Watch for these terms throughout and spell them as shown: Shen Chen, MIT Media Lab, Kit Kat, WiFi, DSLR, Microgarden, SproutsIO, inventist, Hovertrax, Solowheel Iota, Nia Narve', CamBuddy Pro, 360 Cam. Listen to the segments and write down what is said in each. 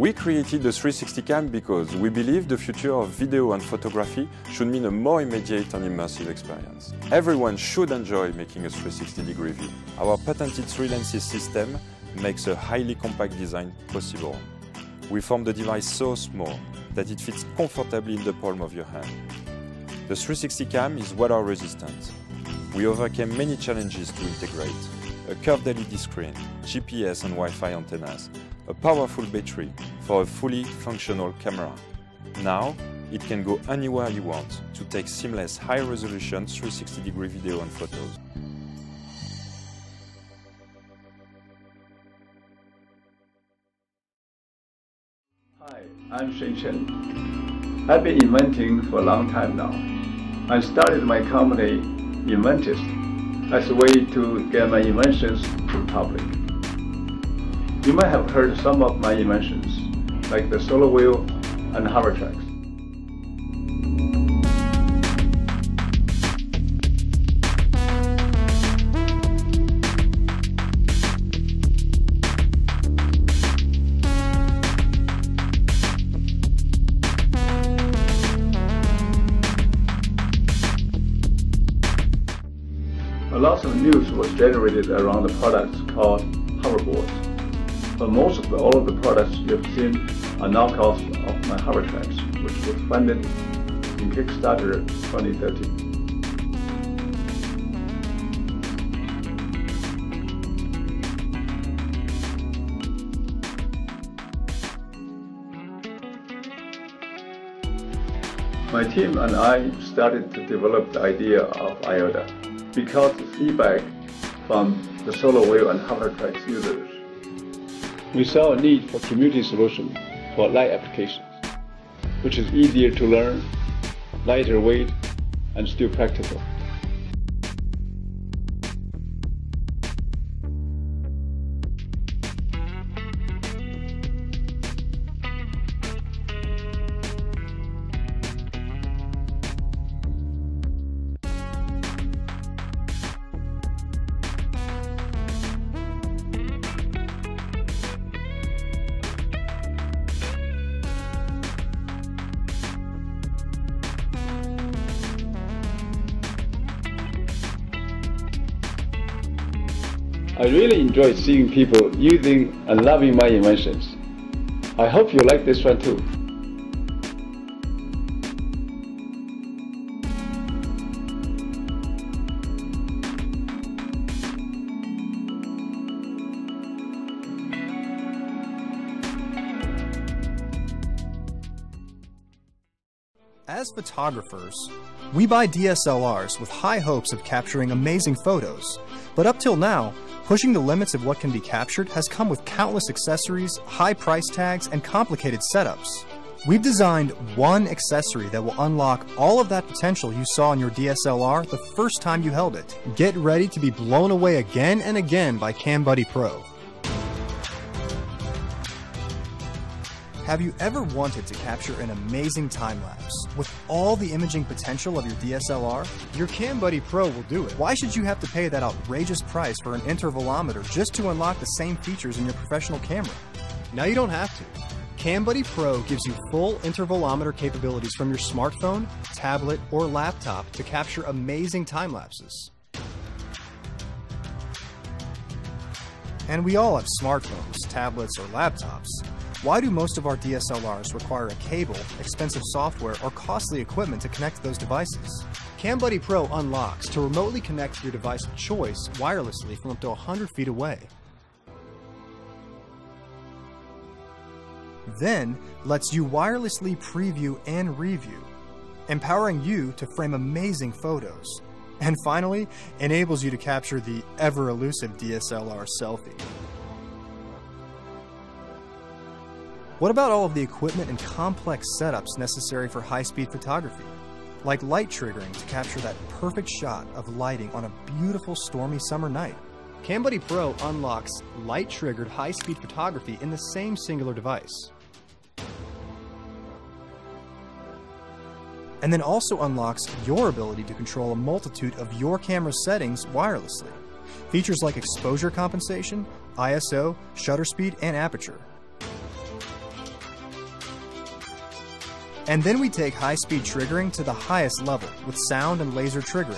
We created the 360 Cam because we believe the future of video and photography should mean a more immediate and immersive experience. Everyone should enjoy making a 360-degree view. Our patented three-lenses system makes a highly compact design possible. We form the device so small that it fits comfortably in the palm of your hand. The 360 Cam is water-resistant. We overcame many challenges to integrate: a curved LED screen, GPS and Wi-Fi antennas, a powerful battery for a fully functional camera. Now, it can go anywhere you want to take seamless, high-resolution 360-degree video and photos. Hi, I'm Shen Chen. I've been inventing for a long time now. I started my company, Inventist, as a way to get my inventions to the public. You might have heard some of my inventions, like the Solowheel and hover tracks. A lot of news was generated around the products called hoverboards. But all of the products you've seen are knockoffs of my hover tracks, which was funded in Kickstarter 2013. My team and I started to develop the idea of IOTA because of feedback from the Solowheel and hover tracks users. We saw a need for community solution for light applications, which is easier to learn, lighter weight, and still practical. I really enjoy seeing people using and loving my inventions. I hope you like this one too. As photographers, we buy DSLRs with high hopes of capturing amazing photos, but up till now, pushing the limits of what can be captured has come with countless accessories, high price tags, and complicated setups. We've designed one accessory that will unlock all of that potential you saw in your DSLR the first time you held it. Get ready to be blown away again and again by CamBuddy Pro. Have you ever wanted to capture an amazing time-lapse with all the imaging potential of your DSLR? Your CamBuddy Pro will do it. Why should you have to pay that outrageous price for an intervalometer just to unlock the same features in your professional camera? Now you don't have to. CamBuddy Pro gives you full intervalometer capabilities from your smartphone, tablet, or laptop to capture amazing time-lapses. And we all have smartphones, tablets, or laptops. Why do most of our DSLRs require a cable, expensive software, or costly equipment to connect those devices? CamBuddy Pro unlocks to remotely connect your device of choice wirelessly from up to 100 feet away. Then, lets you wirelessly preview and review, empowering you to frame amazing photos. And finally, enables you to capture the ever-elusive DSLR selfie. What about all of the equipment and complex setups necessary for high-speed photography? Like light triggering to capture that perfect shot of lighting on a beautiful stormy summer night. CamBuddy Pro unlocks light-triggered high-speed photography in the same singular device. And then also unlocks your ability to control a multitude of your camera settings wirelessly. Features like exposure compensation, ISO, shutter speed, and aperture. And then we take high-speed triggering to the highest level with sound and laser triggering,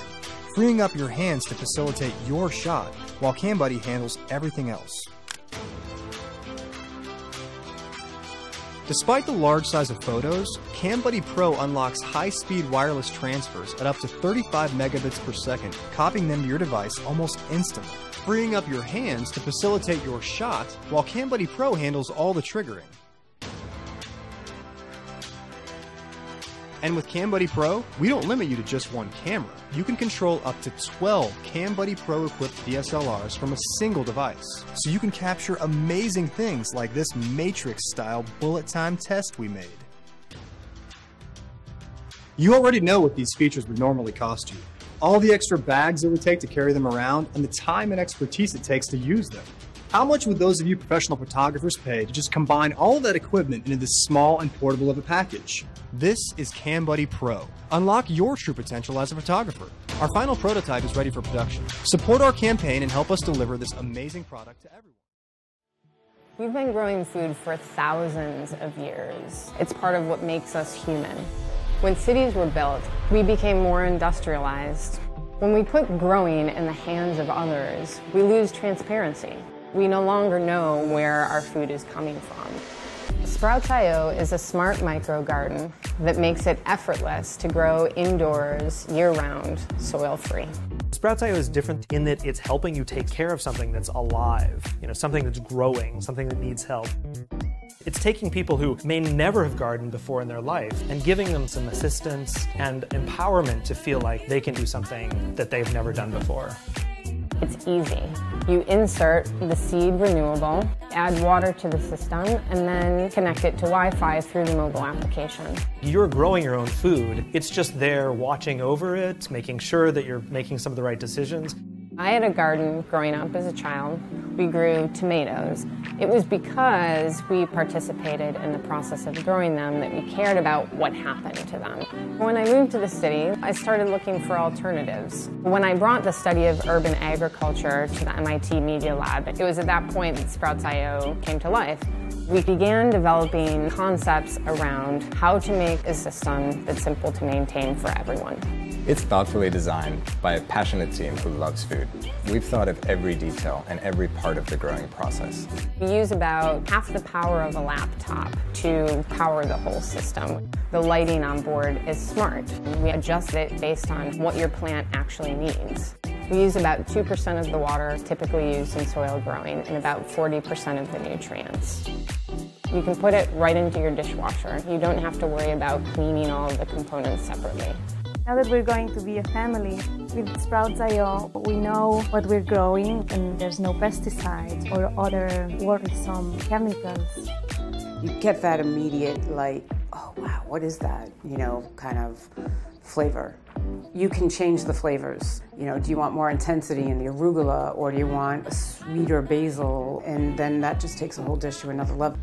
freeing up your hands to facilitate your shot while CamBuddy handles everything else. Despite the large size of photos, CamBuddy Pro unlocks high-speed wireless transfers at up to 35 megabits per second, copying them to your device almost instantly, freeing up your hands to facilitate your shot while CamBuddy Pro handles all the triggering. And with CamBuddy Pro, we don't limit you to just one camera. You can control up to 12 CamBuddy Pro-equipped DSLRs from a single device, so you can capture amazing things like this Matrix-style bullet time test we made. You already know what these features would normally cost you. All the extra bags it would take to carry them around, and the time and expertise it takes to use them. How much would those of you professional photographers pay to just combine all of that equipment into this small and portable of a package? This is CamBuddy Pro. Unlock your true potential as a photographer. Our final prototype is ready for production. Support our campaign and help us deliver this amazing product to everyone. We've been growing food for thousands of years. It's part of what makes us human. When cities were built, we became more industrialized. When we put growing in the hands of others, we lose transparency. We no longer know where our food is coming from. SproutsIO is a smart micro garden that makes it effortless to grow indoors, year-round, soil-free. SproutsIO is different in that it's helping you take care of something that's alive, something that's growing, something that needs help. It's taking people who may never have gardened before in their life and giving them some assistance and empowerment to feel like they can do something that they've never done before. It's easy. You insert the seed renewable, add water to the system, and then connect it to Wi-Fi through the mobile application. You're growing your own food. It's just there watching over it, making sure that you're making some of the right decisions. I had a garden growing up as a child. We grew tomatoes. It was because we participated in the process of growing them that we cared about what happened to them. When I moved to the city, I started looking for alternatives. When I brought the study of urban agriculture to the MIT Media Lab, it was at that point that SproutsIO came to life. We began developing concepts around how to make a system that's simple to maintain for everyone. It's thoughtfully designed by a passionate team who loves food. We've thought of every detail and every part of the growing process. We use about half the power of a laptop to power the whole system. The lighting on board is smart. We adjust it based on what your plant actually needs. We use about 2% of the water typically used in soil growing and about 40% of the nutrients. You can put it right into your dishwasher. You don't have to worry about cleaning all of the components separately. Now that we're going to be a family, with SproutsIO, we know what we're growing and there's no pesticides or other worrisome chemicals. You get that immediate, like, oh wow, what is that, kind of flavor. You can change the flavors. Do you want more intensity in the arugula or do you want a sweeter basil? And then that just takes a whole dish to another level.